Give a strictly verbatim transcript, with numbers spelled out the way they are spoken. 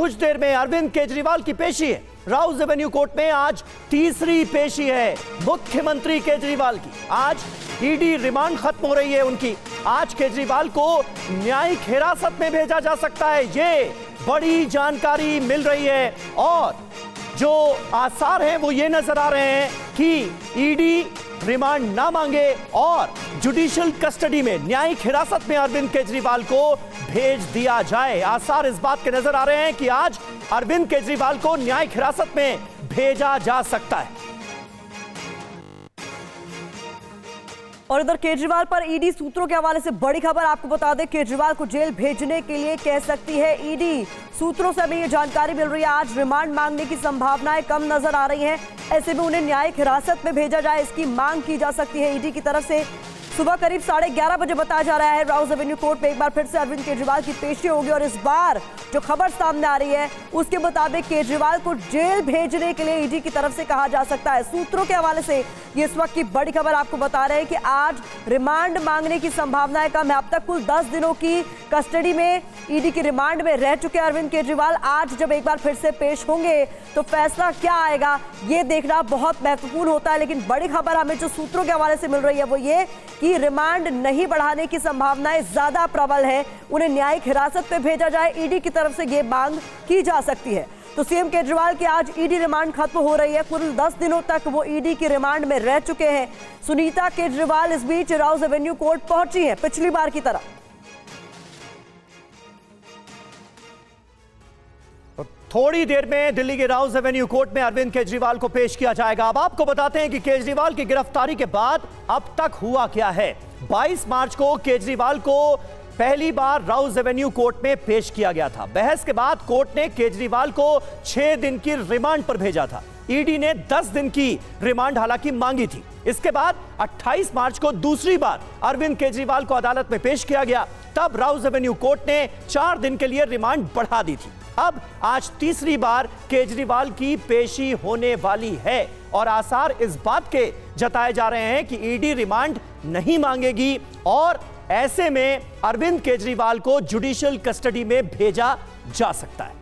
कुछ देर में अरविंद केजरीवाल की पेशी है। राउज एवेन्यू कोर्ट में आज तीसरी पेशी है मुख्यमंत्री केजरीवाल की। आज ईडी रिमांड खत्म हो रही है उनकी। आज केजरीवाल को न्यायिक हिरासत में भेजा जा सकता है, ये बड़ी जानकारी मिल रही है। और जो आसार हैं वो ये नजर आ रहे हैं कि ईडी रिमांड ना मांगे और जुडिशियल कस्टडी में, न्यायिक हिरासत में अरविंद केजरीवाल को भेज दिया जाए। आसार इस बात के नजर आ रहे हैं कि आज अरविंद केजरीवाल को न्यायिक हिरासत में भेजा जा सकता है। और इधर केजरीवाल पर ईडी सूत्रों के हवाले से बड़ी खबर आपको बता दें, केजरीवाल को जेल भेजने के लिए कह सकती है ईडी। सूत्रों से हमें यह जानकारी मिल रही है। आज रिमांड मांगने की संभावनाएं कम नजर आ रही हैं। ऐसे में उन्हें न्यायिक हिरासत में भेजा जाए, इसकी मांग की जा सकती है ईडी की तरफ से। सुबह करीब साढ़े ग्यारह बजे बताया जा रहा है राउज एवेन्यू कोर्ट में एक बार फिर से अरविंद केजरीवाल की पेशी होगी। और इस बार जो खबर सामने आ रही है उसके मुताबिक केजरीवाल को जेल भेजने के लिए ईडी की तरफ से कहा जा सकता है। सूत्रों के हवाले से ये इस वक्त की बड़ी खबर आपको बता रहे हैं कि आज रिमांड मांगने की संभावनाएं कम है। अब तक कुल दस दिनों की कस्टडी में, ईडी की रिमांड में रह चुके अरविंद केजरीवाल आज जब एक बार फिर से पेश होंगे तो फैसला क्या आएगा ये देखना बहुत महत्वपूर्ण होता है। लेकिन बड़ी खबर हमें जो सूत्रों के हवाले से मिल रही है वो ये कि रिमांड नहीं बढ़ाने की संभावनाएं ज्यादा प्रबल है। उन्हें न्यायिक हिरासत में भेजा जाए, ईडी की तरफ से ये मांग की जा सकती है। तो सीएम केजरीवाल की आज ईडी रिमांड खत्म हो रही है। कुल दस दिनों तक वो ईडी की रिमांड में रह चुके हैं। सुनीता केजरीवाल इस बीच राउज एवेन्यू कोर्ट पहुंची है पिछली बार की तरह। थोड़ी देर में दिल्ली के राउज एवेन्यू कोर्ट में अरविंद केजरीवाल को पेश किया जाएगा। अब आपको बताते हैं कि केजरीवाल की गिरफ्तारी के बाद अब तक हुआ क्या है। बाईस मार्च को केजरीवाल को पहली बार राउज एवेन्यू कोर्ट में पेश किया गया था। बहस के बाद कोर्ट ने केजरीवाल को छह दिन की रिमांड पर भेजा था। ईडी ने दस दिन की रिमांड हालांकि मांगी थी। इसके बाद अट्ठाईस मार्च को दूसरी बार अरविंद केजरीवाल को अदालत में पेश किया गया। तब राउज एवेन्यू कोर्ट ने चार दिन के लिए रिमांड बढ़ा दी थी। अब आज तीसरी बार केजरीवाल की पेशी होने वाली है और आसार इस बात के जताए जा रहे हैं कि ईडी रिमांड नहीं मांगेगी और ऐसे में अरविंद केजरीवाल को जुडिशियल कस्टडी में भेजा जा सकता है।